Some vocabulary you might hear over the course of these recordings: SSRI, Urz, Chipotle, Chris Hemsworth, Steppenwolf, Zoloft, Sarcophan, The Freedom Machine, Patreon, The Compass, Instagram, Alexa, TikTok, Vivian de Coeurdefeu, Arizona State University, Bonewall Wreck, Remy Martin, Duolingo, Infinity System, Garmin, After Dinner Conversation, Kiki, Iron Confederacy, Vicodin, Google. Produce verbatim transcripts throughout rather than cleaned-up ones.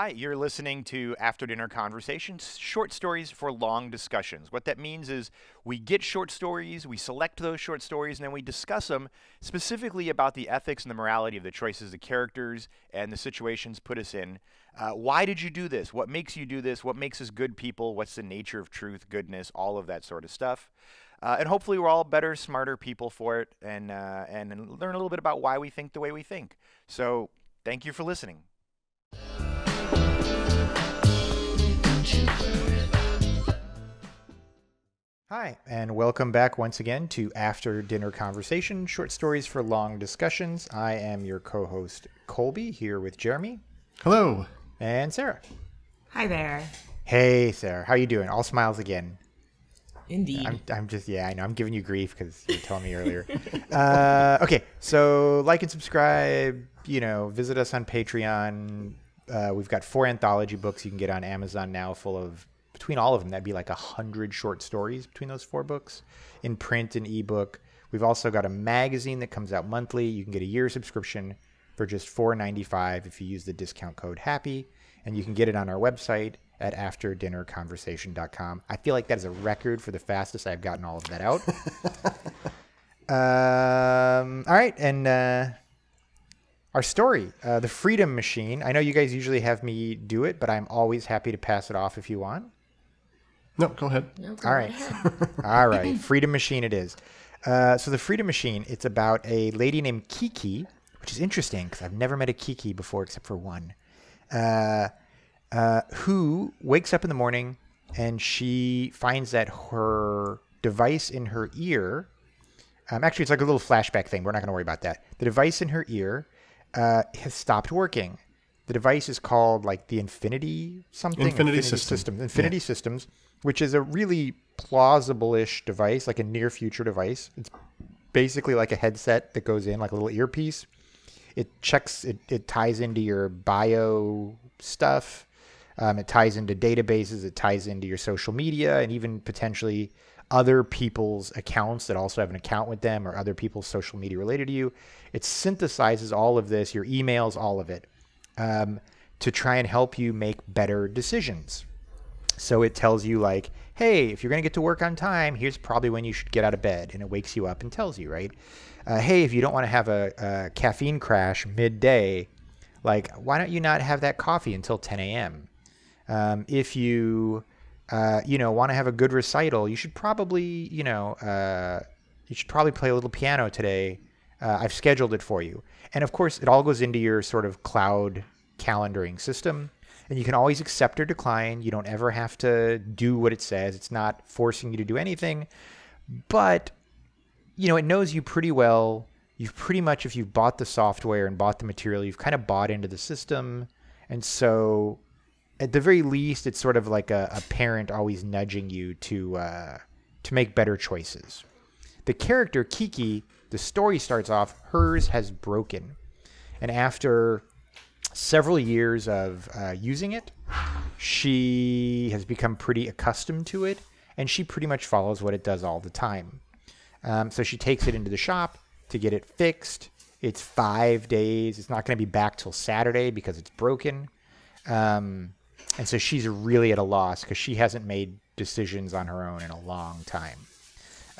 Hi, you're listening to After Dinner Conversations, short stories for long discussions. What that means is we get short stories, we select those short stories, and then we discuss them specifically about the ethics and the morality of the choices, the characters, and the situations put us in. Uh, why did you do this? What makes you do this? What makes us good people? What's the nature of truth, goodness, all of that sort of stuff. Uh, and hopefully we're all better, smarter people for it, and, uh, and learn a little bit about why we think the way we think. So thank you for listening. Hi, and welcome back once again to After Dinner Conversation, short stories for long discussions. I am your co-host, Colby, here with Jeremy. Hello. And Sarah. Hi there. Hey, Sarah. How you doing? All smiles again. Indeed. I'm, I'm just, yeah, I know. I'm giving you grief because you were telling me earlier. uh, okay, so like and subscribe, you know, visit us on Patreon. Uh, we've got four anthology books you can get on Amazon now full of, between all of them, that'd be like a hundred short stories between those four books in print and ebook. We've also got a magazine that comes out monthly. You can get a year subscription for just four ninety-five if you use the discount code HAPPY, and you can get it on our website at after dinner conversation dot com. I feel like that is a record for the fastest I've gotten all of that out. um, all right, and uh, our story, uh, The Freedom Machine. I know you guys usually have me do it, but I'm always happy to pass it off if you want. No, go ahead. No, go All right. Ahead. All right. Freedom Machine it is. Uh, so the Freedom Machine, it's about a lady named Kiki, which is interesting because I've never met a Kiki before except for one, uh, uh, who wakes up in the morning and she finds that her device in her ear, um, actually it's like a little flashback thing. We're not going to worry about that. The device in her ear uh, has stopped working. The device is called like the Infinity something. Infinity, Infinity System. Systems. Infinity yeah. Systems, which is a really plausible-ish device, like a near-future device. It's basically like a headset that goes in, like a little earpiece. It checks, it, it ties into your bio stuff. Um, it ties into databases. It ties into your social media and even potentially other people's accounts that also have an account with them or other people's social media related to you. It synthesizes all of this, your emails, all of it. Um, to try and help you make better decisions. So it tells you like, hey, if you're going to get to work on time, here's probably when you should get out of bed. And it wakes you up and tells you, right? Uh, hey, if you don't want to have a, a caffeine crash midday, like, why don't you not have that coffee until ten a m? Um, if you, uh, you know, want to have a good recital, you should probably, you know, uh, you should probably play a little piano today. Uh, I've scheduled it for you. And of course, it all goes into your sort of cloud calendaring system. And you can always accept or decline. You don't ever have to do what it says. It's not forcing you to do anything. But, you know, it knows you pretty well. You've pretty much, if you've bought the software and bought the material, you've kind of bought into the system. And so at the very least, it's sort of like a, a parent always nudging you to, uh, to make better choices. The character, Kiki, the story starts off, hers has broken. And after several years of uh, using it, she has become pretty accustomed to it, and she pretty much follows what it does all the time. Um, so she takes it into the shop to get it fixed. It's five days. It's not going to be back till Saturday because it's broken. Um, and so she's really at a loss because she hasn't made decisions on her own in a long time.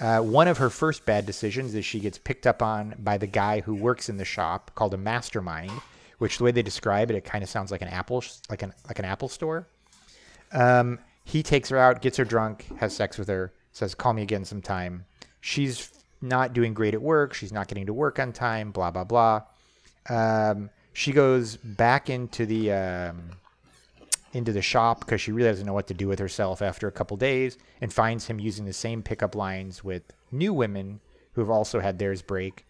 Uh, one of her first bad decisions is she gets picked up on by the guy who works in the shop called a mastermind, which the way they describe it, it kind of sounds like an Apple, like an, like an Apple store. Um, he takes her out, gets her drunk, has sex with her, says, call me again sometime. She's not doing great at work. She's not getting to work on time, blah, blah, blah. Um, she goes back into the, um, into the shop because she really doesn't know what to do with herself after a couple days and finds him using the same pickup lines with new women who have also had theirs break.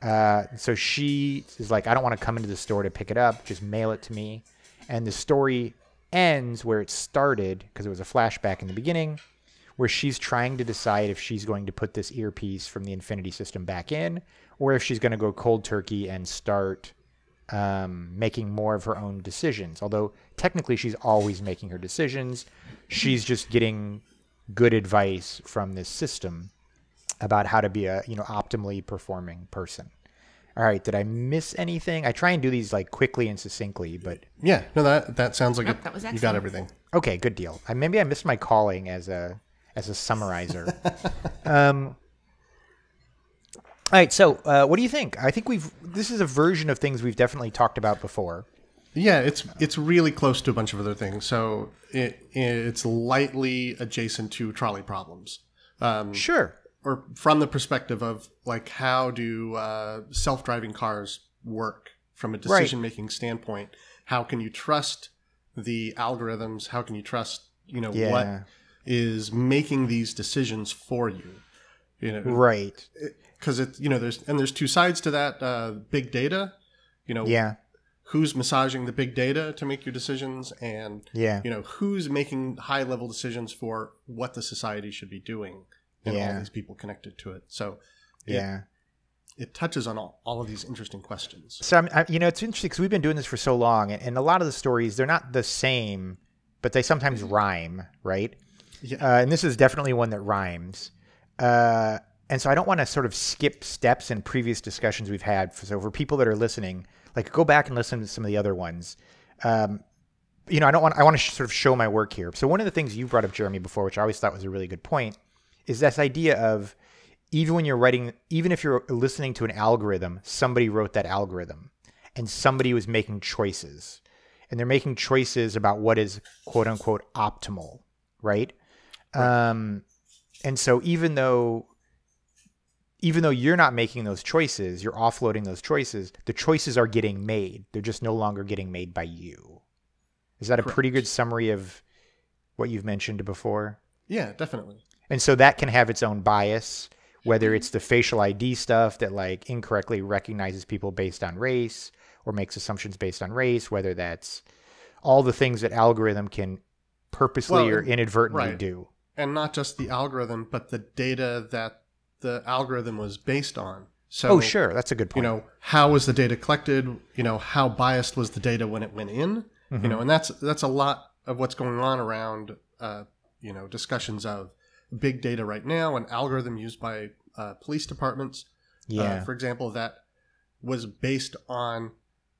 Uh, so she is like, I don't want to come into the store to pick it up. Just mail it to me. And the story ends where it started because it was a flashback in the beginning where she's trying to decide if she's going to put this earpiece from the Infinity System back in or if she's going to go cold turkey and start Um, making more of her own decisions. Although technically she's always making her decisions. She's just getting good advice from this system about how to be a, you know, optimally performing person. All right, did I miss anything? I try and do these like quickly and succinctly, but yeah, no, that that sounds like oh, it, that was you got everything. Okay, good deal. I, maybe I missed my calling as a as a summarizer. um, all right, so uh, what do you think? I think we've this is a version of things we've definitely talked about before. Yeah, it's it's really close to a bunch of other things. So it it's lightly adjacent to trolley problems. Um, sure. Or from the perspective of like, how do uh, self-driving cars work from a decision-making right. standpoint? How can you trust the algorithms? How can you trust, you know, yeah. what is making these decisions for you? You know, right? Because it, you know, there's and there's two sides to that. Uh, big data, you know, yeah. Who's massaging the big data to make your decisions, and yeah. you know, who's making high-level decisions for what the society should be doing. And yeah. all these people connected to it. So it, yeah, it touches on all, all of these interesting questions. So, I'm, I, you know, it's interesting because we've been doing this for so long, and, and a lot of the stories, they're not the same, but they sometimes rhyme, right? Yeah. Uh, and this is definitely one that rhymes. Uh, and so I don't want to sort of skip steps in previous discussions we've had. For, so for people that are listening, like go back and listen to some of the other ones. Um, you know, I don't want, I want to sort of show my work here. So one of the things you brought up, Jeremy, before, which I always thought was a really good point, is this idea of even when you're writing, even if you're listening to an algorithm, somebody wrote that algorithm and somebody was making choices, and they're making choices about what is quote unquote optimal, right? Um, and so even though, even though you're not making those choices, you're offloading those choices, the choices are getting made. They're just no longer getting made by you. Is that a Correct. pretty good summary of what you've mentioned before? Yeah, definitely. And so that can have its own bias, whether it's the facial I D stuff that like incorrectly recognizes people based on race or makes assumptions based on race, whether that's all the things that algorithm can purposely well, or inadvertently right. do. And not just the algorithm, but the data that the algorithm was based on. So, oh, sure. That's a good point. You know, how was the data collected? You know, how biased was the data when it went in? Mm-hmm. You know, and that's, that's a lot of what's going on around, uh, you know, discussions of big data right now, an algorithm used by uh, police departments, yeah. uh, for example, that was based on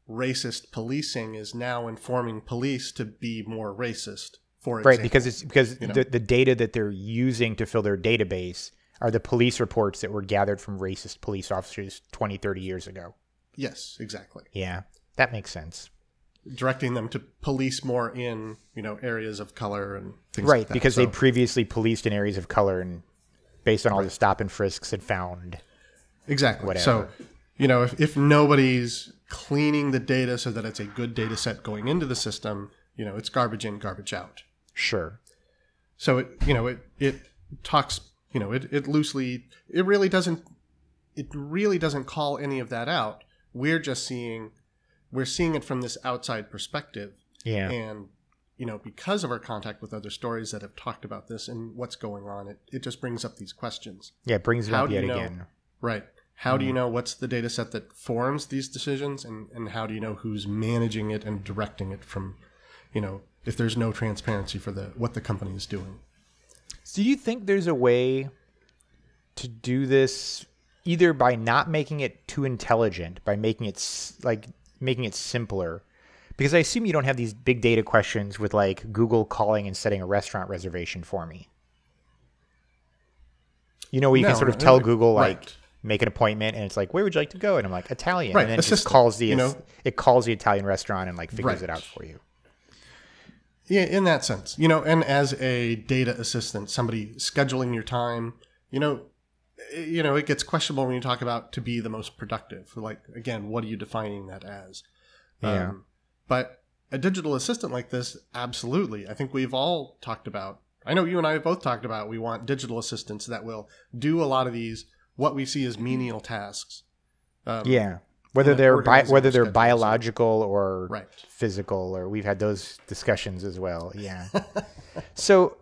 racist policing is now informing police to be more racist, for example. Right, because it's because you know? the, the data that they're using to fill their database are the police reports that were gathered from racist police officers twenty, thirty years ago. Yes, exactly. Yeah, that makes sense. Directing them to police more in, you know, areas of color and things right, like that. Right, because so, they previously policed in areas of color and based on all right. the stop and frisks had found Exactly. whatever. So, you know, if, if nobody's cleaning the data so that it's a good data set going into the system, you know, it's garbage in, garbage out. Sure. So, it, you know, it, it talks, you know, it, it loosely, it really doesn't, it really doesn't call any of that out. We're just seeing... We're seeing it from this outside perspective. Yeah. And, you know, because of our contact with other stories that have talked about this and what's going on, it, it just brings up these questions. Yeah, it brings it up yet again. Right. How do you know what's the data set that forms these decisions, and, and how do you know who's managing it and directing it from, you know, if there's no transparency for the what the company is doing? So do you think there's a way to do this either by not making it too intelligent, by making it like... making it simpler, because I assume you don't have these big data questions with like Google calling and setting a restaurant reservation for me. You know, where you no, can sort of tell no, Google like right. make an appointment, and it's like, where would you like to go? And I'm like, Italian, right. and then it just calls the you know? it calls the Italian restaurant and like figures right. it out for you. Yeah, in that sense, you know, and as a data assistant, somebody scheduling your time, you know. You know, it gets questionable when you talk about to be the most productive. Like, again, what are you defining that as? Yeah. Um, but a digital assistant like this, absolutely. I think we've all talked about, I know you and I have both talked about, we want digital assistants that will do a lot of these, what we see as menial tasks. Um, yeah. Whether they're, bi whether they're biological or right. physical, or we've had those discussions as well. Yeah. So...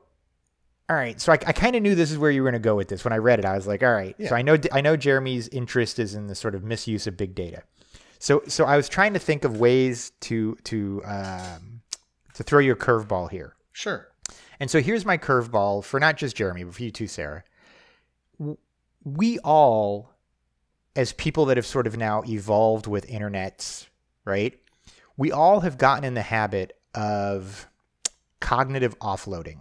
All right, so I, I kind of knew this is where you were going to go with this. When I read it, I was like, all right. Yeah. So I know I know Jeremy's interest is in the sort of misuse of big data. So so I was trying to think of ways to to um, to throw you a curveball here. Sure. And so here's my curveball for not just Jeremy, but for you too, Sarah. We all as people that have sort of now evolved with internets, right? We all have gotten in the habit of cognitive offloading,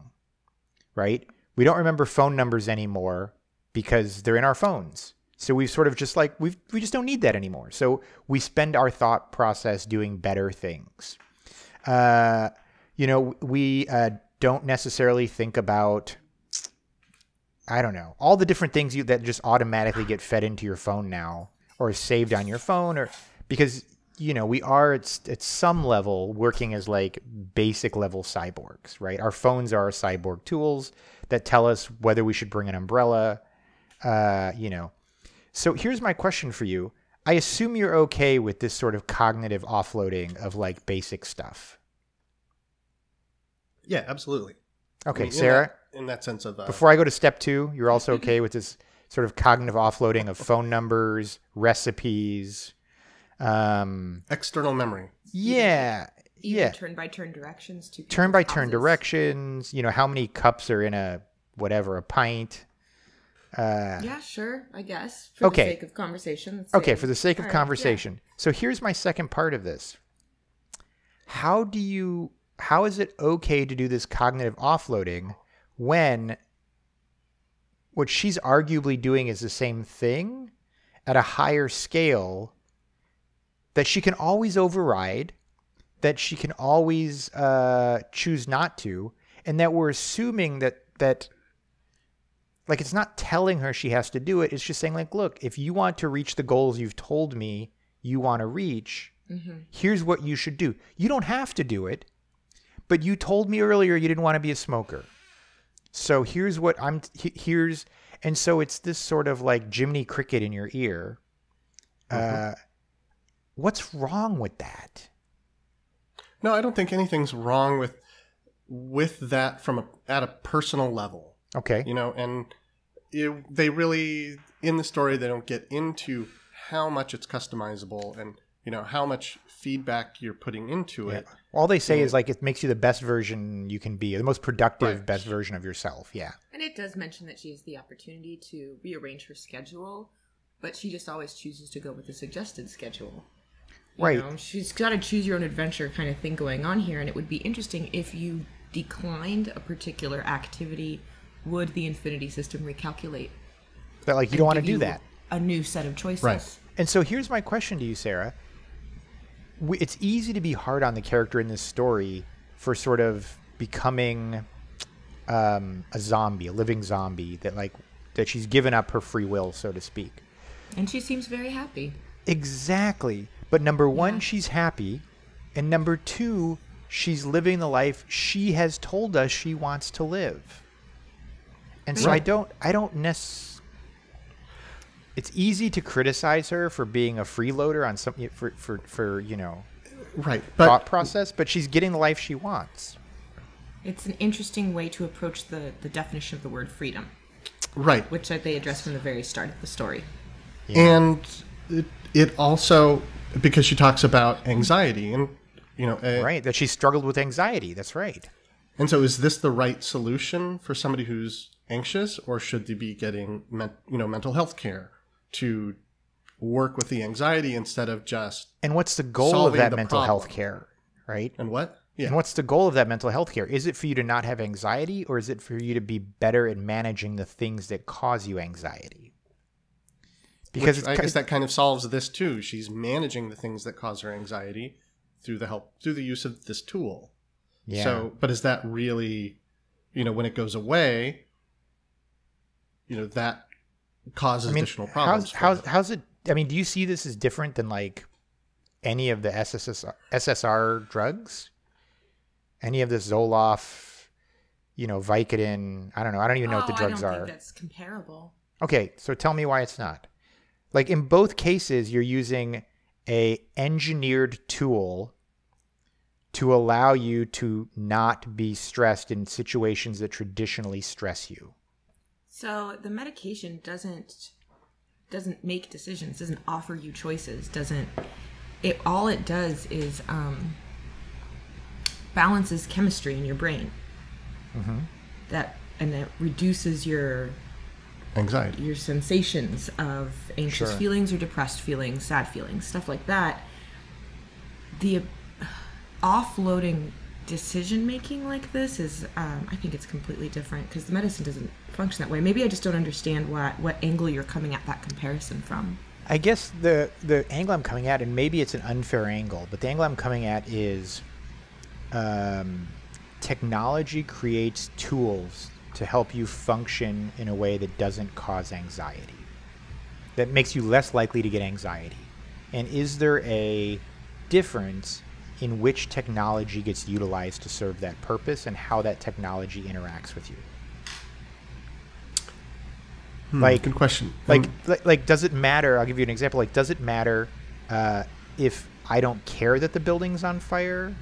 right? We don't remember phone numbers anymore because they're in our phones. So we've sort of just like, we've, we just don't need that anymore. So we spend our thought process doing better things. Uh, you know, we uh, don't necessarily think about, I don't know, all the different things you, that just automatically get fed into your phone now or saved on your phone, or because, you know, we are at, at some level working as like basic level cyborgs, right? Our phones are our cyborg tools that tell us whether we should bring an umbrella, uh, you know. So here's my question for you. I assume you're okay with this sort of cognitive offloading of like basic stuff. Yeah, absolutely. Okay, I mean, Sarah? In that, in that sense of... Uh, before I go to step two, you're also okay with this sort of cognitive offloading of phone numbers, recipes... Um, external memory. Yeah. Even yeah. turn-by-turn directions. To turn-by-turn directions. You know, how many cups are in a, whatever, a pint... Uh, yeah, sure, I guess. For okay. the sake of conversation. Okay, for the sake of right, conversation. Yeah. So here's my second part of this. How do you, how is it okay to do this cognitive offloading when what she's arguably doing is the same thing at a higher scale that she can always override, that she can always uh, choose not to, and that we're assuming that, that, like, it's not telling her she has to do it. It's just saying, like, look, if you want to reach the goals you've told me you want to reach, mm-hmm. here's what you should do. You don't have to do it, but you told me earlier you didn't want to be a smoker. So here's what I'm, here's, and so it's this sort of, like, Jiminy Cricket in your ear. Mm-hmm. Uh, what's wrong with that? No, I don't think anything's wrong with, with that from a, at a personal level. Okay. You know, and... It, they really, in the story, they don't get into how much it's customizable and, you know, how much feedback you're putting into it. Yeah. All they say and, is, like, it makes you the best version you can be, the most productive, right. best version of yourself, yeah. And it does mention that she has the opportunity to rearrange her schedule, but she just always chooses to go with the suggested schedule. You right. know, she's got a choose-your-own-adventure kind of thing going on here, and it would be interesting if you declined a particular activity... Would the Infinity System recalculate? But like, you don't want to do that. A new set of choices. Right. And so here's my question to you, Sarah. We, it's easy to be hard on the character in this story for sort of becoming um, a zombie, a living zombie, that like that she's given up her free will, so to speak. And she seems very happy. Exactly. But number one, yeah. she's happy. And number two, she's living the life she has told us she wants to live. And so I don't, I don't necessarily, it's easy to criticize her for being a freeloader on something for, for, for, you know, right. but, thought process, but she's getting the life she wants. It's an interesting way to approach the, the definition of the word freedom. Right. Which they address from the very start of the story. Yeah. And it, it also, because she talks about anxiety and, you know. Uh, right. That she struggled with anxiety. That's right. And so is this the right solution for somebody who's anxious, or should they be getting, you know, mental health care to work with the anxiety instead of just and what's the goal of that mental health care, right? And what? Yeah. And what's the goal of that mental health care? Is it for you to not have anxiety, or is it for you to be better at managing the things that cause you anxiety? Because I guess that kind of solves this too. She's managing the things that cause her anxiety through the help through the use of this tool. Yeah. So, but is that really, you know, when it goes away? You know, that causes I mean, additional problems. How's, how's, how's it, I mean, do you see this as different than like any of the S S R, S S R drugs? Any of this Zoloft, you know, Vicodin? I don't know. I don't even know oh, what the drugs are. I don't think that's comparable. Okay. So tell me why it's not. Like in both cases, you're using a engineered tool to allow you to not be stressed in situations that traditionally stress you. So the medication doesn't doesn't make decisions, doesn't offer you choices, doesn't it all it does is um, balances chemistry in your brain. Mm-hmm. That and it reduces your anxiety, your sensations of anxious sure. feelings or depressed feelings, sad feelings, stuff like that. The offloading decision making like this is, um, I think it's completely different because the medicine doesn't function that way. Maybe I just don't understand what what angle you're coming at that comparison from. I guess the the angle I'm coming at, and maybe it's an unfair angle, but the angle I'm coming at is um, technology creates tools to help you function in a way that doesn't cause anxiety, that makes you less likely to get anxiety. And is there a difference in which technology gets utilized to serve that purpose and how that technology interacts with you? Hmm, like, good question. Like, um, like, like, does it matter? I'll give you an example. Like, does it matter uh, if I don't care that the building's on fire,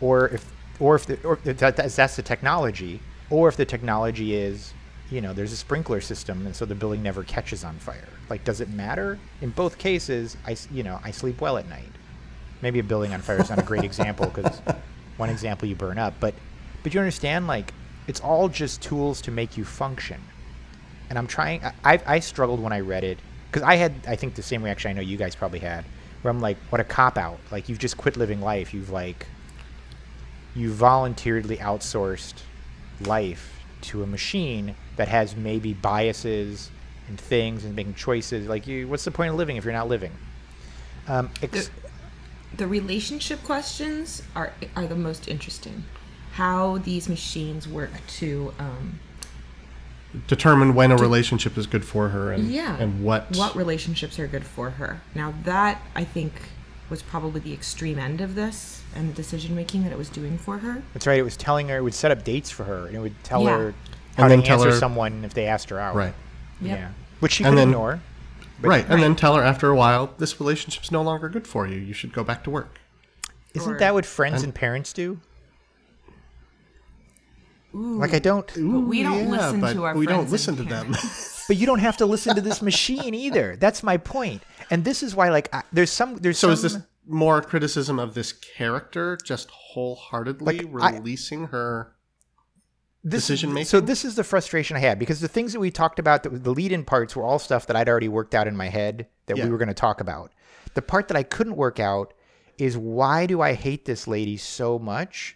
or if, or if, the, or if that, that's, that's the technology, or if the technology is, you know, there's a sprinkler system and so the building never catches on fire? Like, does it matter? In both cases, I, you know, I sleep well at night. Maybe a building on fire is not a great example because one example you burn up, but, but you understand, like, it's all just tools to make you function. And I'm trying, I, I struggled when I read it, because I had, I think, the same reaction I know you guys probably had, where I'm like, what a cop-out. Like, you've just quit living life. You've, like, you voluntarily outsourced life to a machine that has maybe biases and things and making choices. Like, you, what's the point of living if you're not living? Um, ex- the, the relationship questions are, are the most interesting. How these machines work to... Um, determine when a relationship is good for her and, yeah. and what what relationships are good for her. Now that, I think, was probably the extreme end of this and the decision making that it was doing for her. That's right. It was telling her, it would set up dates for her, and it would tell yeah. her how and to then answer tell her, someone if they asked her out. Right. Yep. Yeah. Which she could then, ignore. Right. And right. then tell her after a while, this relationship's no longer good for you. You should go back to work. Isn't or, that what friends and, and parents do? Ooh, like I don't. Ooh, we don't yeah, listen to our. We friends don't listen to them. But you don't have to listen to this machine either. That's my point. And this is why, like, I, there's some. There's so some, is this more criticism of this character just wholeheartedly like releasing I, her this, decision making? So this is the frustration I had, because the things that we talked about, that the lead-in parts, were all stuff that I'd already worked out in my head that yeah. we were going to talk about. The part that I couldn't work out is, why do I hate this lady so much?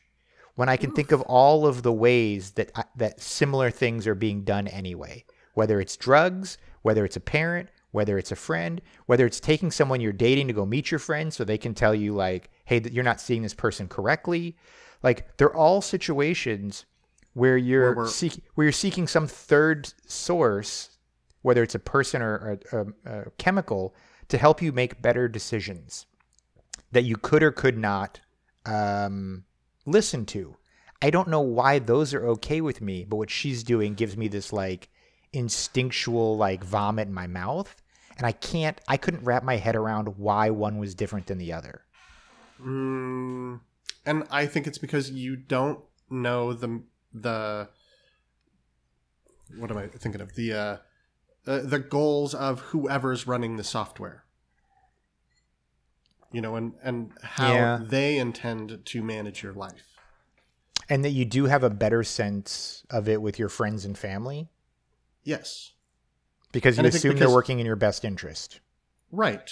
When I can Oof. think of all of the ways that that similar things are being done anyway, whether it's drugs, whether it's a parent, whether it's a friend, whether it's taking someone you're dating to go meet your friend so they can tell you, like, hey, you're not seeing this person correctly. Like, they're all situations where you're, where seek, where you're seeking some third source, whether it's a person or a, a, a chemical, to help you make better decisions that you could or could not um, listen to. I don't know why those are okay with me, but what she's doing gives me this, like, instinctual, like, vomit in my mouth, and I can't I couldn't wrap my head around why one was different than the other. Mm, and I think it's because you don't know the the what am I thinking of the uh, uh the goals of whoever's running the software. You know, and, and how yeah. they intend to manage your life. And that you do have a better sense of it with your friends and family? Yes. Because you assume because, they're working in your best interest. Right.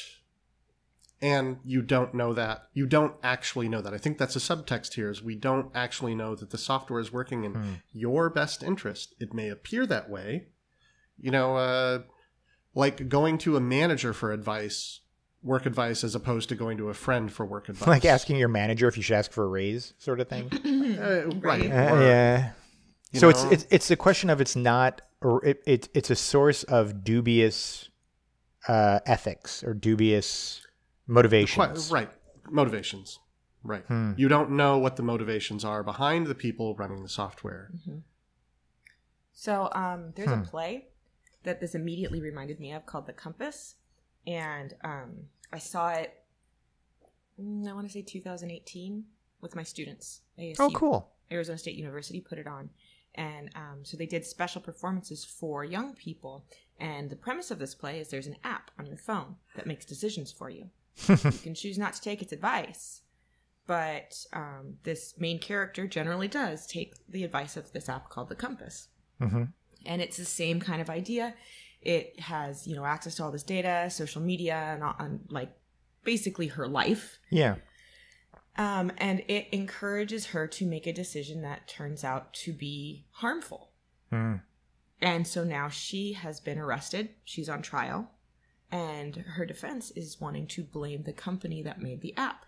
And you don't know that. You don't actually know that. I think that's a subtext here, is we don't actually know that the software is working in hmm. your best interest. It may appear that way. You know, uh, like going to a manager for advice... work advice as opposed to going to a friend for work advice. Like asking your manager if you should ask for a raise, sort of thing. uh, right. Uh, yeah. You so know? it's it's it's the question of it's not, or it, it it's a source of dubious uh, ethics or dubious motivations. Quite, right. Motivations. Right. Hmm. You don't know what the motivations are behind the people running the software. Mm-hmm. So um, there's hmm. a play that this immediately reminded me of called The Compass. And um, I saw it, I want to say two thousand eighteen, with my students. A S U, oh, cool. Arizona State University put it on. And um, so they did special performances for young people. And the premise of this play is there's an app on your phone that makes decisions for you. You can choose not to take its advice. But um, this main character generally does take the advice of this app called The Compass. Mm-hmm. And it's the same kind of idea. It has, you know, access to all this data, social media, and on, like, basically her life. Yeah. Um, and it encourages her to make a decision that turns out to be harmful. Mm. And so now she has been arrested. She's on trial. And her defense is wanting to blame the company that made the app,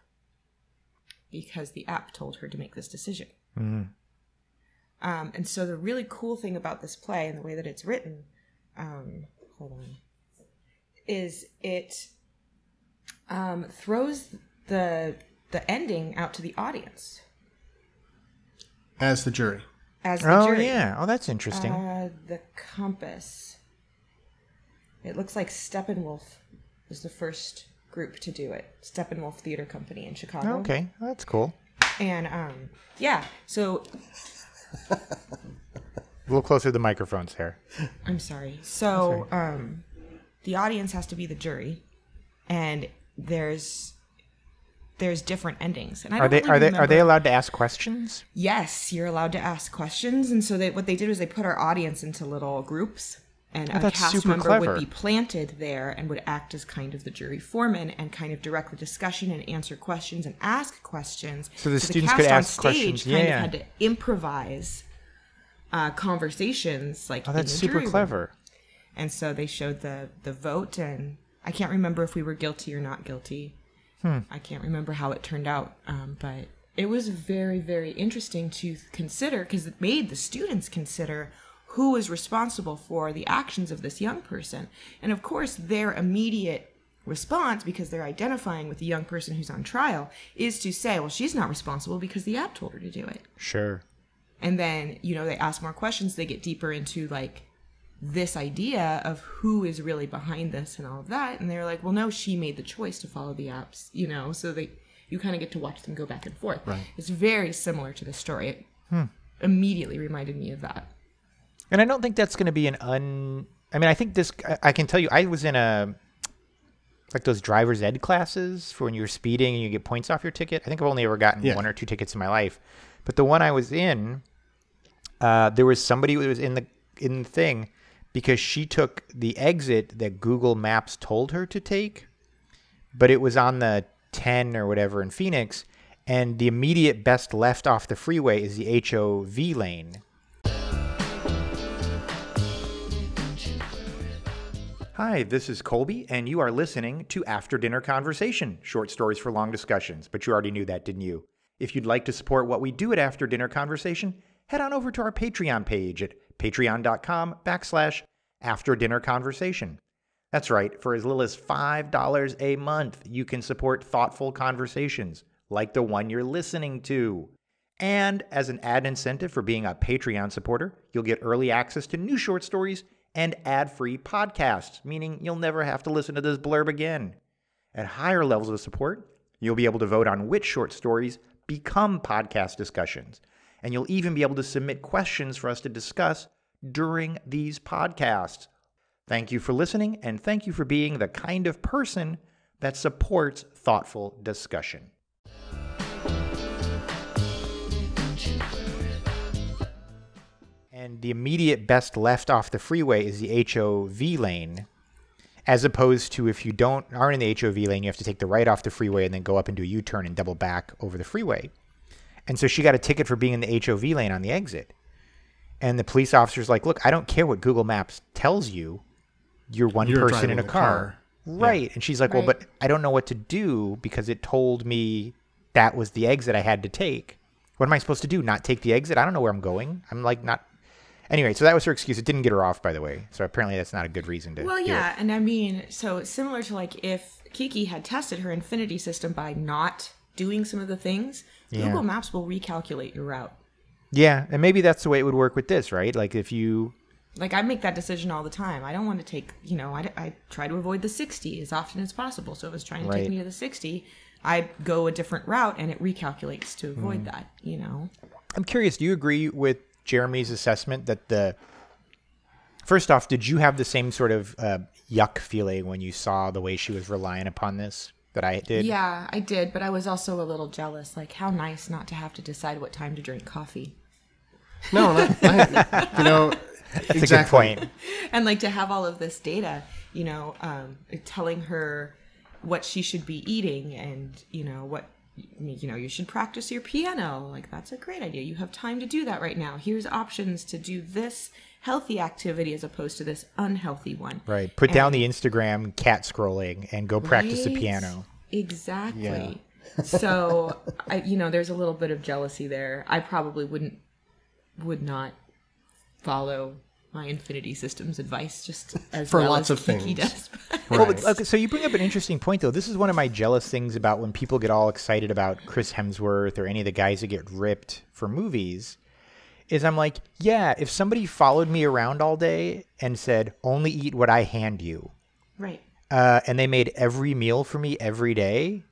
because the app told her to make this decision. Mm. Um, and so the really cool thing about this play and the way that it's written, um, hold on, is it um, throws the the ending out to the audience. As the jury. As the oh, jury. Oh, yeah. Oh, that's interesting. Uh, the Compass. It looks like Steppenwolf was the first group to do it. Steppenwolf Theater Company in Chicago. Okay. That's cool. And, um, yeah. So... A little closer to the microphones here. I'm sorry. So I'm sorry. Um, the audience has to be the jury, and there's there's different endings. And I are don't they really are remember. they are they allowed to ask questions? Yes, you're allowed to ask questions. And so they, what they did was they put our audience into little groups, and oh, a cast member clever. would be planted there and would act as kind of the jury foreman and kind of direct the discussion and answer questions and ask questions. So the so students the cast could ask on stage questions. Kind yeah. of had to improvise. Uh, conversations like oh, that's in the super jury clever room. And so they showed the the vote, and I can't remember if we were guilty or not guilty. hmm. I can't remember how it turned out, um, but it was very, very interesting to consider, because it made the students consider who was responsible for the actions of this young person. And of course their immediate response, because they're identifying with the young person who's on trial, is to say, well, she's not responsible because the app told her to do it. Sure. And then, you know, they ask more questions. They get deeper into, like, this idea of who is really behind this and all of that. And they're like, well, no, she made the choice to follow the apps, you know. So they, you kind of get to watch them go back and forth. Right. It's very similar to the story. It hmm. immediately reminded me of that. And I don't think that's going to be an un... I mean, I think this... I, I can tell you, I was in a... like those driver's ed classes for when you're speeding and you get points off your ticket. I think I've only ever gotten yeah. one or two tickets in my life. But the one I was in... Uh, there was somebody who was in the in the thing because she took the exit that Google Maps told her to take, but it was on the ten or whatever in Phoenix, and the immediate best left off the freeway is the H O V lane. Hi, this is Colby, and you are listening to After Dinner Conversation, short stories for long discussions, but you already knew that, didn't you? If you'd like to support what we do at After Dinner Conversation, head on over to our Patreon page at patreon.com backslash after dinner conversation. That's right. For as little as five dollars a month, you can support thoughtful conversations like the one you're listening to. And as an ad incentive for being a Patreon supporter, you'll get early access to new short stories and ad-free podcasts, meaning you'll never have to listen to this blurb again. At higher levels of support, you'll be able to vote on which short stories become podcast discussions. And you'll even be able to submit questions for us to discuss during these podcasts. Thank you for listening, and thank you for being the kind of person that supports thoughtful discussion. And the immediate best left off the freeway is the H O V lane, as opposed to if you don't aren't in the H O V lane, you have to take the right off the freeway and then go up and do a U-turn and double back over the freeway. And so she got a ticket for being in the H O V lane on the exit. And the police officer's like, look, I don't care what Google Maps tells you. You're one You're person in a car. car. Right. Yeah. And she's like, right. well, but I don't know what to do because it told me that was the exit I had to take. What am I supposed to do? Not take the exit? I don't know where I'm going. I'm like not. Anyway, so that was her excuse. It didn't get her off, by the way. So apparently that's not a good reason to Well, yeah. Do it. And I mean, so similar to like if Kiki had tested her Infinity System by not doing some of the things, yeah. Google Maps will recalculate your route. Yeah, and maybe that's the way it would work with this, right? Like if you... Like I make that decision all the time. I don't want to take, you know, I, I try to avoid the sixty as often as possible. So if it's trying to right. take me to the sixty, I go a different route and it recalculates to avoid mm. that, you know? I'm curious, do you agree with Jeremy's assessment that the... First off, did you have the same sort of uh, yuck feeling when you saw the way she was relying upon this? That I did? Yeah, I did, but I was also a little jealous. Like, how nice not to have to decide what time to drink coffee. No, I, I, you know, That's exactly. a good point. And like to have all of this data, you know, um, telling her what she should be eating and, you know, what, you know, you should practice your piano. Like, that's a great idea. You have time to do that right now. Here's options to do this healthy activity as opposed to this unhealthy one. Right. Put and, down the Instagram cat scrolling and go practice right? the piano. Exactly. Yeah. So, I, you know, there's a little bit of jealousy there. I probably wouldn't, would not follow my Infinity System's advice just as for well lots as of Kiki things. Does. Right. Well, okay, so you bring up an interesting point, though. This is one of my jealous things about when people get all excited about Chris Hemsworth or any of the guys that get ripped for movies. Is I'm like, yeah, if somebody followed me around all day and said, only eat what I hand you. Right. Uh, and they made every meal for me every day.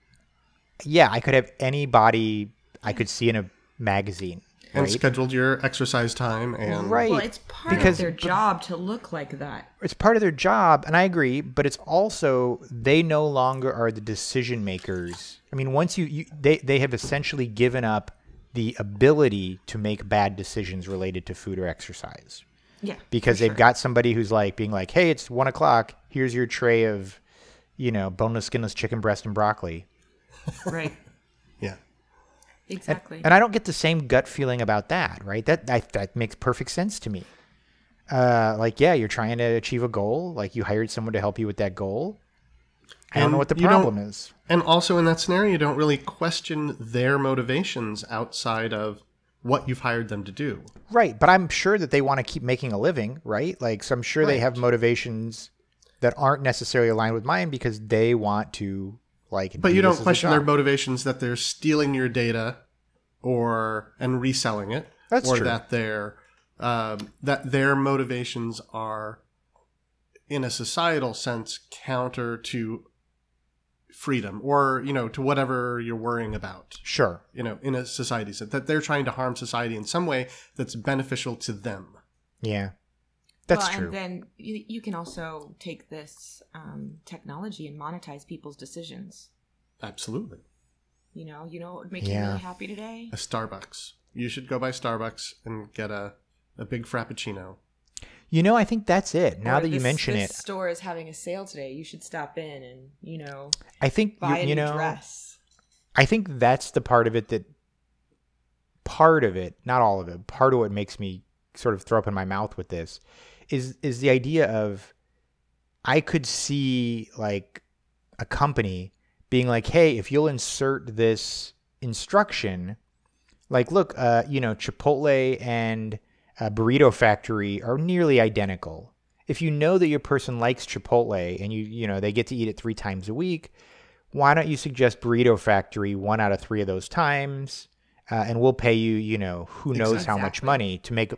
Yeah, I could have any body I could see in a magazine. Right? And scheduled your exercise time. And right. Well, it's part because, of their job to look like that. It's part of their job, and I agree, but it's also they no longer are the decision makers. I mean, once you, you they, they have essentially given up the ability to make bad decisions related to food or exercise. Yeah. Because they've sure. got somebody who's like being like, hey, it's one o'clock. Here's your tray of, you know, boneless, skinless chicken breast and broccoli. Right. Yeah. Exactly. And, and I don't get the same gut feeling about that, right? That that, that makes perfect sense to me. Uh, like, yeah, you're trying to achieve a goal. Like, you hired someone to help you with that goal. I and don't know what the problem is. And also in that scenario, you don't really question their motivations outside of what you've hired them to do. Right. But I'm sure that they want to keep making a living, right? Like, so I'm sure right. they have motivations that aren't necessarily aligned with mine because they want to... Like, but you don't question their motivations that they're stealing your data, or and reselling it, That's or true. that their um, that their motivations are, in a societal sense, counter to freedom, or you know, to whatever you're worrying about. Sure, you know, in a society sense, that they're trying to harm society in some way that's beneficial to them. Yeah. That's well, true. And then you, you can also take this um, technology and monetize people's decisions. Absolutely. You know, you know what would make yeah. you really happy today? A Starbucks. You should go by Starbucks and get a, a big Frappuccino. You know, I think that's it. Now or that this, you mention this it. This store is having a sale today. You should stop in and, you know, I think buy you, a you new know, dress. I think that's the part of it that, part of it, not all of it, part of what makes me sort of throw up in my mouth with this is is the idea of I could see like a company being like, hey, if you'll insert this instruction, like, look, uh, you know, Chipotle and uh, Burrito Factory are nearly identical. If you know that your person likes Chipotle and, you you know, they get to eat it three times a week, why don't you suggest Burrito Factory one out of three of those times? Uh, and we'll pay you, you know, who knows exactly. how much money to make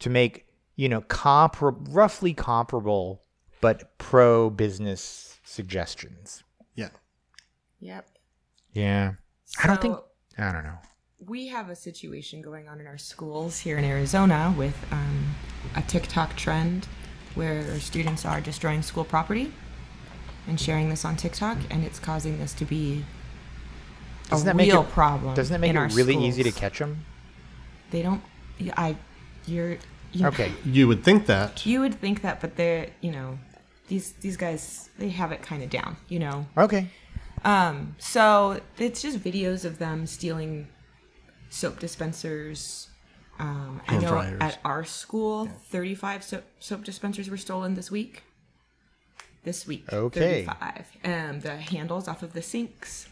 to make you know, compar roughly comparable, but pro-business suggestions. Yeah. Yep. Yeah. So I don't think, I don't know. We have a situation going on in our schools here in Arizona with um, a TikTok trend where students are destroying school property and sharing this on TikTok, and it's causing this to be a doesn't that real make it, problem Doesn't that make it really schools. easy to catch them? They don't, I, you're... You know, okay, you would think that. You would think that, but they're, you know, these these guys, they have it kind of down, you know. Okay. Um, so it's just videos of them stealing soap dispensers. Um, I know dryers. At our school, yeah. thirty-five soap, soap dispensers were stolen this week. This week. Okay. thirty-five. Um, the handles off of the sinks.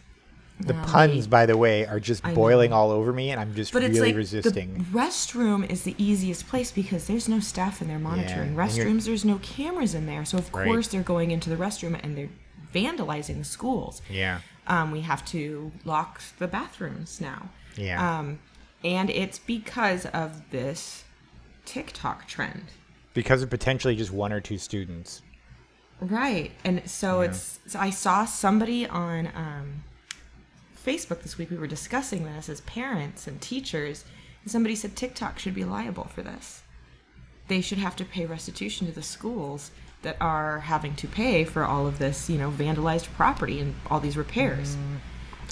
The um, puns, by the way, are just I boiling know. all over me, and I'm just but really it's like resisting. The restroom is the easiest place because there's no staff in there monitoring yeah. restrooms. There's no cameras in there, so of right. course they're going into the restroom and they're vandalizing the schools. Yeah, um, we have to lock the bathrooms now. Yeah, um, and it's because of this TikTok trend. Because of potentially just one or two students. Right, and so yeah. it's. So I saw somebody on. Um, Facebook this week, we were discussing this as parents and teachers, and somebody said TikTok should be liable for this. They should have to pay restitution to the schools that are having to pay for all of this, you know, vandalized property and all these repairs. Mm.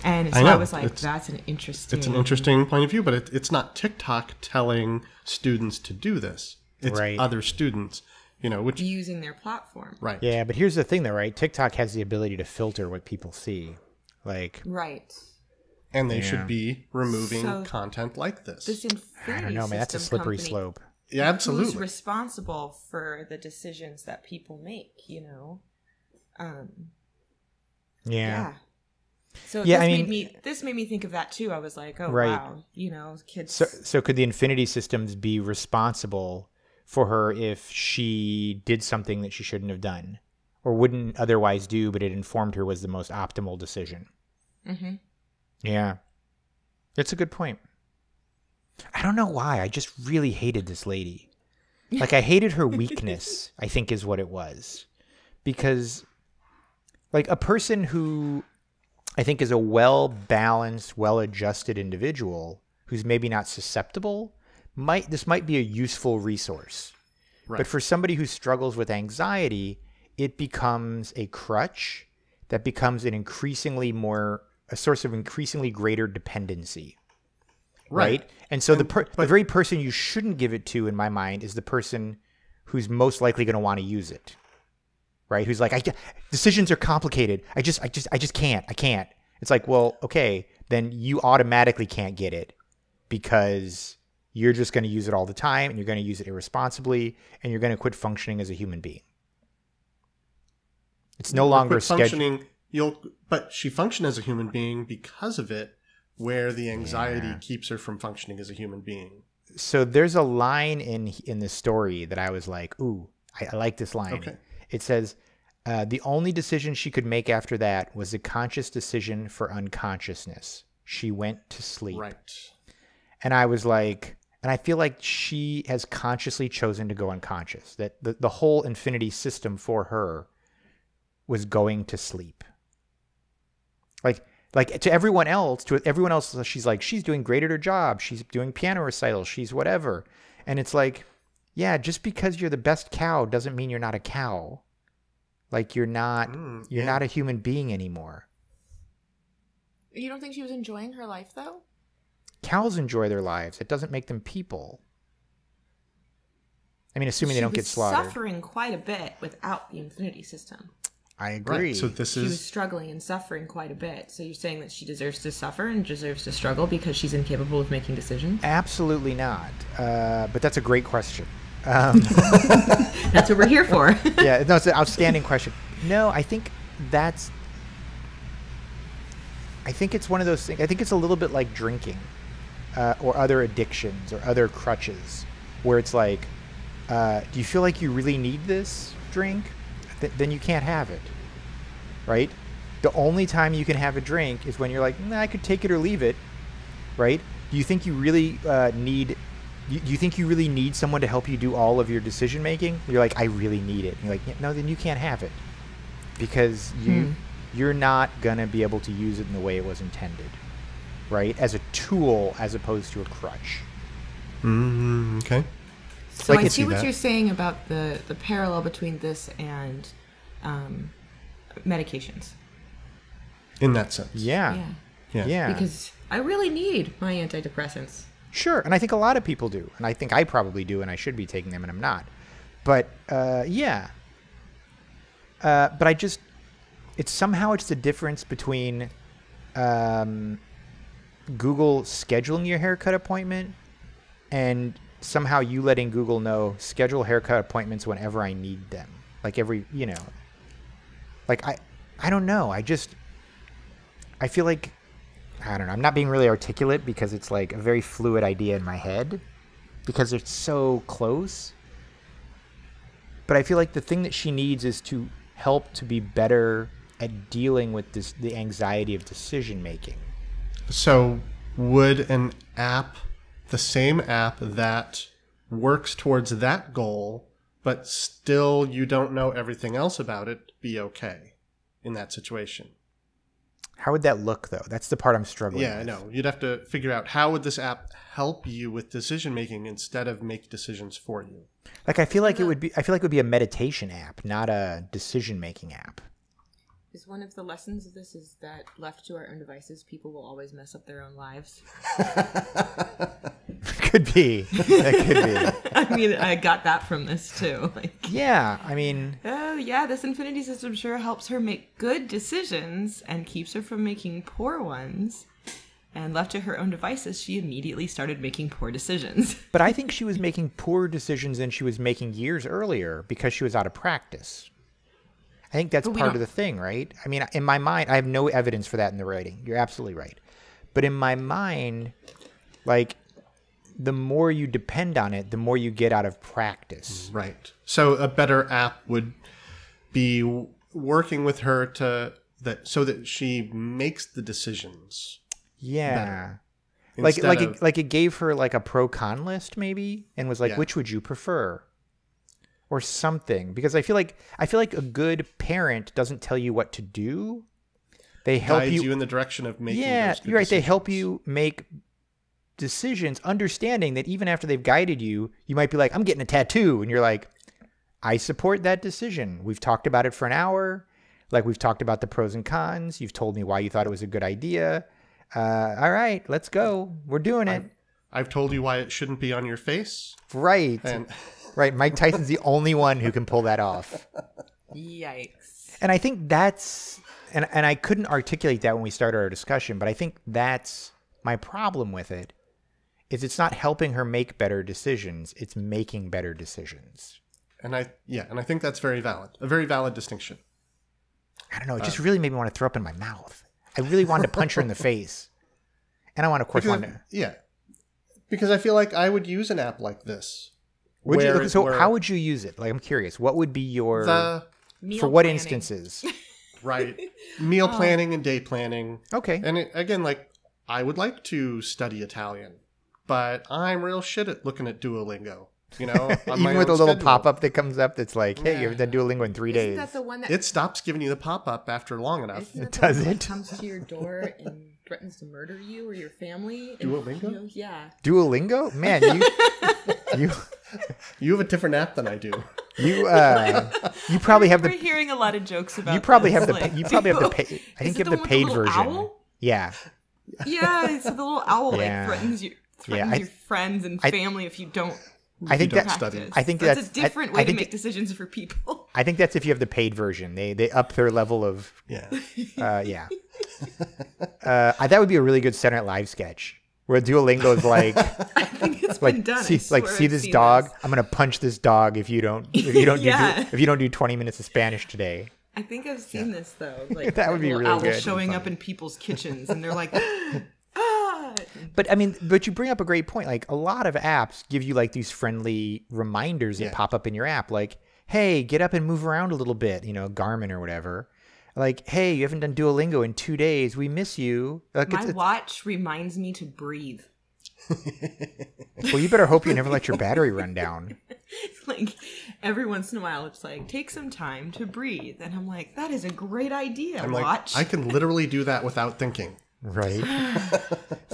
And so I, I was like, it's, that's an interesting... It's an interesting point of view, but it, it's not TikTok telling students to do this. It's right. other students, you know, which using their platform. Right. Yeah. But here's the thing though, right? TikTok has the ability to filter what people see. Like, right. And they yeah. should be removing so content like this. This I don't know, man. That's a slippery company, slope. Yeah, absolutely. Who's responsible for the decisions that people make, you know? Um, yeah. Yeah. So yeah, this I mean, made me this made me think of that too. I was like, oh right. wow, you know, kids. So, so could the Infinity Systems be responsible for her if she did something that she shouldn't have done, or wouldn't otherwise do, but it informed her was the most optimal decision? Mm-hmm. Yeah, that's a good point. I don't know why. I just really hated this lady. Like I hated her weakness. I think is what it was, because, like, a person who I think is a well-balanced, well-adjusted individual who's maybe not susceptible, might this might be a useful resource. Right. But for somebody who struggles with anxiety, it becomes a crutch that becomes an increasingly more a source of increasingly greater dependency. Right. right? And so and, the, per but, the very person you shouldn't give it to, in my mind, is the person who's most likely going to want to use it. Right? Who's like, I, decisions are complicated. I just, I just, I just can't. I can't. It's like, well, okay, then you automatically can't get it because you're just going to use it all the time, and you're going to use it irresponsibly, and you're going to quit functioning as a human being. It's no longer functioning. You'll, but she functioned as a human being because of it, where the anxiety yeah. keeps her from functioning as a human being. So there's a line in in the story that I was like, ooh, I, I like this line. Okay. It says, uh, the only decision she could make after that was a conscious decision for unconsciousness. She went to sleep. Right. And I was like, and I feel like she has consciously chosen to go unconscious, that the, the whole Infinity System for her was going to sleep. Like, like to everyone else, to everyone else, she's like, she's doing great at her job. She's doing piano recitals. She's whatever. And it's like, yeah, just because you're the best cow doesn't mean you're not a cow. Like you're not mm, you're yeah. not a human being anymore. You don't think she was enjoying her life though? Cows enjoy their lives. It doesn't make them people. I mean, assuming she they don't was get slaughtered. Suffering quite a bit without the Infinity System. I agree. Right. So this she is... was struggling and suffering quite a bit. So you're saying that she deserves to suffer and deserves to struggle because she's incapable of making decisions? Absolutely not. Uh, but that's a great question. Um, that's what we're here for. Yeah, no, it's an outstanding question. No, I think that's I think it's one of those things. I think it's a little bit like drinking uh, or other addictions or other crutches where it's like, uh, do you feel like you really need this drink? Th then you can't have it, right? The only time you can have a drink is when you're like, nah, I could take it or leave it, right? Do you think you really uh, need Do you think you really need someone to help you do all of your decision making? You're like, I really need it. And you're like, no, then you can't have it because you, hmm. you're not going to be able to use it in the way it was intended, right? As a tool as opposed to a crutch. Mm, okay. So like I see what that. You're saying about the, the parallel between this and um, medications. In that sense. Yeah. Yeah. yeah. yeah. Because I really need my antidepressants. Sure, and I think a lot of people do, and I think I probably do, and I should be taking them, and I'm not. But uh, yeah, uh, but I just—it's somehow it's the difference between um, Google scheduling your haircut appointment and somehow you letting Google know schedule haircut appointments whenever I need them, like every you know, like I—I I don't know. I just—I feel like. I don't know. I'm not being really articulate because it's like a very fluid idea in my head because it's so close. But I feel like the thing that she needs is to help to be better at dealing with this, the anxiety of decision making. So would an app, the same app that works towards that goal, but still you don't know everything else about it, be okay in that situation? How would that look, though? That's the part I'm struggling with. Yeah, I know. You'd have to figure out how would this app help you with decision-making instead of make decisions for you. Like, I feel like it would be, I feel like it would be a meditation app, not a decision-making app. Is one of the lessons of this is that left to our own devices, people will always mess up their own lives. could be. That could be. I mean, I got that from this too. Like, yeah, I mean. Oh yeah, this infinity system sure helps her make good decisions and keeps her from making poor ones. And left to her own devices, she immediately started making poor decisions. But I think she was making poor decisions than she was making years earlier because she was out of practice. I think that's part of the thing, right? I mean, in my mind, I have no evidence for that in the writing. You're absolutely right. But in my mind, like, the more you depend on it, the more you get out of practice. Right. So a better app would be working with her to that so that she makes the decisions. Yeah, like like of, it, like it gave her like a pro con list maybe, and was like, yeah. which would you prefer, or something? Because I feel like I feel like a good parent doesn't tell you what to do; they help you, you in the direction of making. Yeah, those good you're right. Decisions. They help you make decisions, understanding that even after they've guided you, you might be like, "I'm getting a tattoo," and you're like, "I support that decision. We've talked about it for an hour. Like we've talked about the pros and cons. You've told me why you thought it was a good idea." Uh, all right, let's go. We're doing it. I've, I've told you why it shouldn't be on your face. Right. And right. Mike Tyson's the only one who can pull that off. Yikes. And I think that's, and, and I couldn't articulate that when we started our discussion, but I think that's my problem with it, is it's not helping her make better decisions. It's making better decisions. And I, yeah, and I think that's very valid, a very valid distinction. I don't know. It uh, just really made me want to throw up in my mouth. I really wanted to punch her in the face. And I want to quick one. To... Yeah. Because I feel like I would use an app like this. Would where, you, so where... how would you use it? Like, I'm curious. What would be your... The... Meal for what planning. Instances? Right. Meal oh. planning and day planning. Okay. And it, again, like, I would like to study Italian, but I'm real shit at looking at Duolingo. You know, on even with a little pop-up that comes up that's like, "Hey, yeah. you've done Duolingo in three Isn't days." That the one that it stops giving you the pop-up after long enough. It does it. Comes to your door and threatens to murder you or your family. Duolingo, and, you know, yeah. Duolingo, man, you, you, you have a different app than I do. You, uh, you probably have the. We're hearing a lot of jokes about. You probably this, have the. Like, you probably have the. Pay, I think you have the, the paid the version. Owl? Yeah. Yeah, so the little owl yeah. like threatens you, threatens yeah, I, your friends and I, family if you don't. I think, that, I think that's, that's a different I, way I think to make it, decisions for people. I think that's if you have the paid version. They they up their level of yeah uh, yeah. Uh, I, that would be a really good Saturday Night Live sketch where Duolingo is like, I think it's like, been done. See, like see I've this dog. This. I'm gonna punch this dog if you don't if you don't yeah. do if you don't do twenty minutes of Spanish today. I think I've seen yeah. this though. Like that would be really good. Showing up in people's kitchens and they're like. But I mean, but you bring up a great point. Like a lot of apps give you like these friendly reminders that yeah. pop up in your app. Like, hey, get up and move around a little bit, you know, Garmin or whatever. Like, hey, you haven't done Duolingo in two days. We miss you. Like, My it's, it's... watch reminds me to breathe. Well, you better hope you never let your battery run down. Like every once in a while, it's like, take some time to breathe. And I'm like, that is a great idea, I'm watch. Like, I can literally do that without thinking. Right.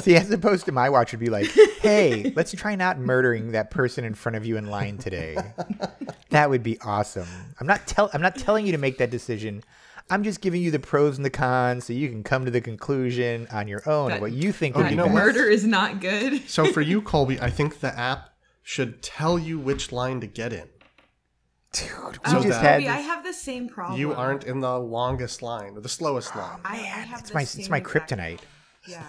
See, as opposed to my watch would be like, hey, let's try not murdering that person in front of you in line today. That would be awesome. I'm not tell I'm not telling you to make that decision. I'm just giving you the pros and the cons so you can come to the conclusion on your own that, what you think would be best. Murder is not good. So for you, Colby, I think the app should tell you which line to get in. Dude, we um, just had this, I have the same problem. You aren't in the longest line or the slowest line. Oh, I, I have it's my it's my kryptonite. Yeah.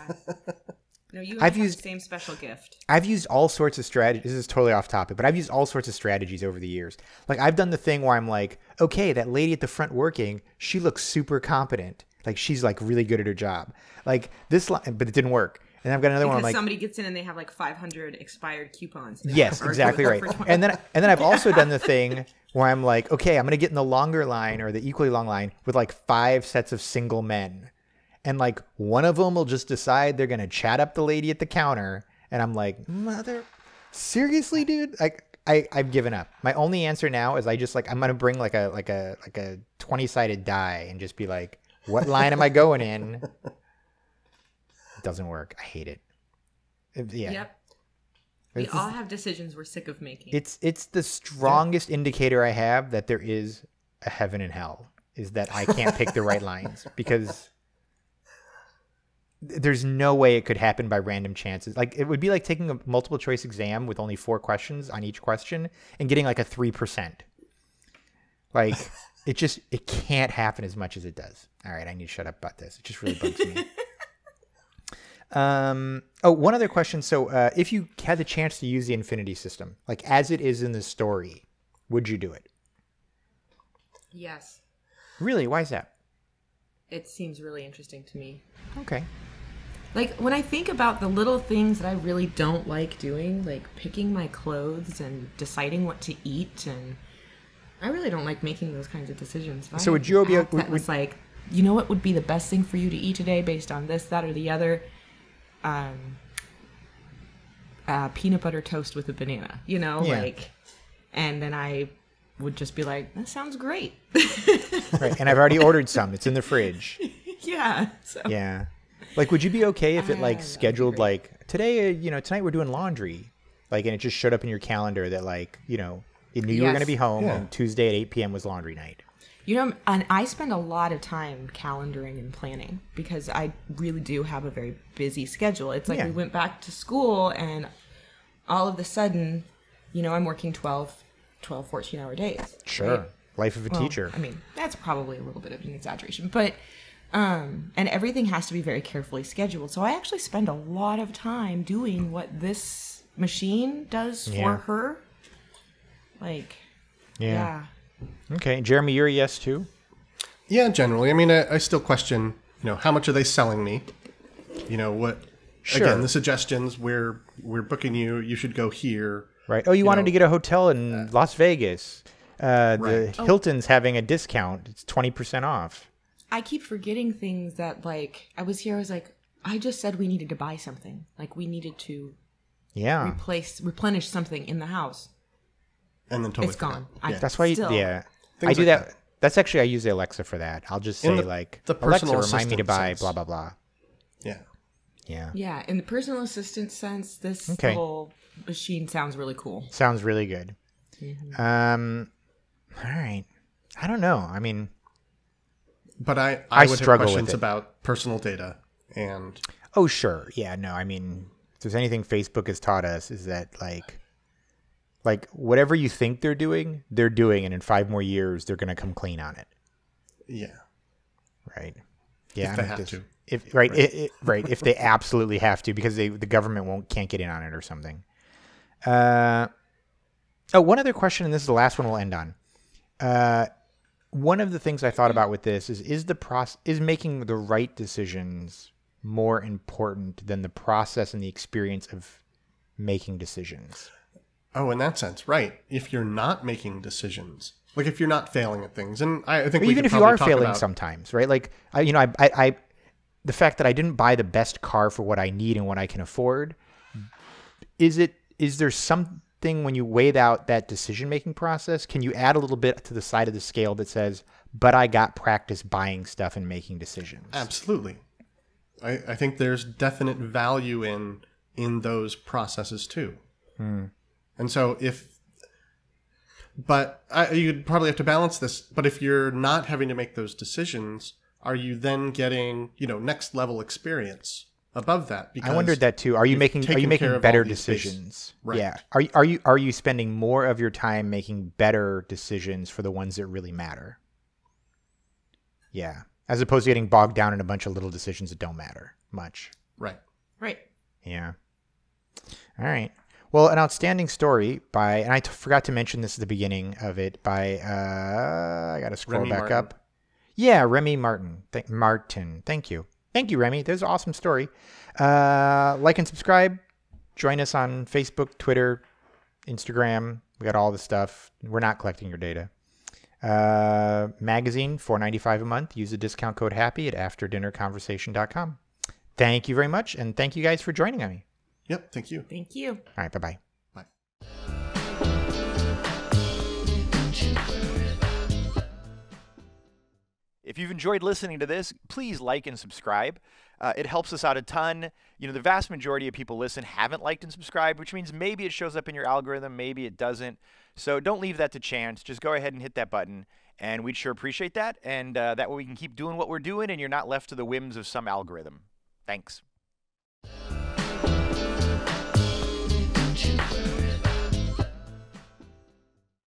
No, you I've have used the same special gift. I've used all sorts of strategies. This is totally off topic, but I've used all sorts of strategies over the years. Like I've done the thing where I'm like, okay, that lady at the front working, she looks super competent. Like she's like really good at her job. Like this line, but it didn't work. And I've got another because one. I'm like somebody gets in and they have like five hundred expired coupons. Yes, exactly right. And then and then I've also done the thing where I'm like, okay, I'm gonna get in the longer line or the equally long line with like five sets of single men, and like one of them will just decide they're gonna chat up the lady at the counter, and I'm like, mother, seriously, dude, like. I, I've given up. My only answer now is I just like I'm gonna bring like a like a like a twenty sided die and just be like, what line am I going in? It doesn't work. I hate it. Yeah. Yep. We it's all just, have decisions we're sick of making. It's it's the strongest yeah. indicator I have that there is a heaven and hell is that I can't pick the right lines because there's no way it could happen by random chances. Like, it would be like taking a multiple choice exam with only four questions on each question and getting like a three percent. Like, it just, it can't happen as much as it does. All right, I need to shut up about this. It just really bugs me. Um, oh, one other question. So uh, if you had the chance to use the Infinity System, like as it is in the story, would you do it? Yes. Really? Why is that? It seems really interesting to me. Okay. Like, when I think about the little things that I really don't like doing, like picking my clothes and deciding what to eat, and I really don't like making those kinds of decisions. If so would you be that would, was like, you know what would be the best thing for you to eat today based on this, that, or the other? Um, uh, peanut butter toast with a banana, you know? Yeah. Like, and then I would just be like, that sounds great. Right, and I've already ordered some. It's in the fridge. Yeah. So. Yeah. Like, would you be okay if it, like, uh, scheduled, like, today, you know, tonight we're doing laundry, like, and it just showed up in your calendar that, like, you know, it knew you yes. were going to be home, yeah. and Tuesday at eight p m was laundry night. You know, and I spend a lot of time calendaring and planning because I really do have a very busy schedule. It's like yeah. we went back to school, and all of a sudden, you know, I'm working twelve, fourteen-hour days. Sure. Right? Life of a well, teacher. I mean, that's probably a little bit of an exaggeration, but... Um, and everything has to be very carefully scheduled. So I actually spend a lot of time doing what this machine does for yeah. her. Like, yeah. yeah. Okay. Jeremy, you're a yes too? Yeah, generally. I mean, I, I still question, you know, how much are they selling me? You know, what, sure. again, the suggestions, we're, we're booking you, you should go here. Right. Oh, you, you wanted know, to get a hotel in uh, Las Vegas. Uh, right. The oh. Hilton's having a discount. It's twenty percent off. I keep forgetting things that, like, I was here, I was like, I just said we needed to buy something. Like, we needed to yeah. replace, replenish something in the house. And then totally it's gone. That. I, yeah. That's why, you, yeah. Things I do like that. that. That's actually, I use the Alexa for that. I'll just say, the, like, the Alexa, remind me to buy sense. Blah, blah, blah. Yeah. Yeah. Yeah. In the personal assistant sense, this okay. whole machine sounds really cool. Sounds really good. Mm-hmm. Um, all right. I don't know. I mean... But I, I, I would struggle have questions with about personal data and... Oh, sure. Yeah, no, I mean, if there's anything Facebook has taught us is that, like, like whatever you think they're doing, they're doing, and in five more years, they're going to come clean on it. Yeah. Right. Yeah. If they have just, to. If, right. Right. It, it, right. If they absolutely have to, because they, the government won't can't get in on it or something. Uh, oh, one other question, and this is the last one we'll end on. Uh One of the things I thought about with this is, is the process, is making the right decisions more important than the process and the experience of making decisions? Oh, in that sense, right. If you're not making decisions, like if you're not failing at things, and I, I think we even if you are failing about... sometimes, right? Like, I, you know, I, I, I, the fact that I didn't buy the best car for what I need and what I can afford, is it, is there some... thing when you weigh out that decision-making process, can you add a little bit to the side of the scale that says, but I got practice buying stuff and making decisions? Absolutely. I, I think there's definite value in in those processes too. Hmm. And so if, but I, you'd probably have to balance this, but if you're not having to make those decisions, are you then getting, you know, next level experience? Above that, because I wondered that too. Are you making are you making better decisions? Right. Yeah. Are are you are you spending more of your time making better decisions for the ones that really matter? Yeah, as opposed to getting bogged down in a bunch of little decisions that don't matter much. Right. Right. Yeah. All right. Well, an outstanding story by, and I t forgot to mention this at the beginning of it by. Uh, I got to scroll back up. Yeah, Remy Martin. Th Martin. Thank you. Thank you, Remy. That was an awesome story. Uh, like and subscribe. Join us on Facebook, Twitter, Instagram. We got all the stuff. We're not collecting your data. Uh, magazine, four ninety-five a month. Use the discount code HAPPY at after dinner conversation dot com. Thank you very much, and thank you guys for joining me. Yep, thank you. Thank you. All right, bye-bye. Bye. If you've enjoyed listening to this, please like and subscribe. Uh, it helps us out a ton. You know, the vast majority of people listen haven't liked and subscribed, which means maybe it shows up in your algorithm, maybe it doesn't. So don't leave that to chance. Just go ahead and hit that button, and we'd sure appreciate that. And uh, that way we can keep doing what we're doing, and you're not left to the whims of some algorithm. Thanks.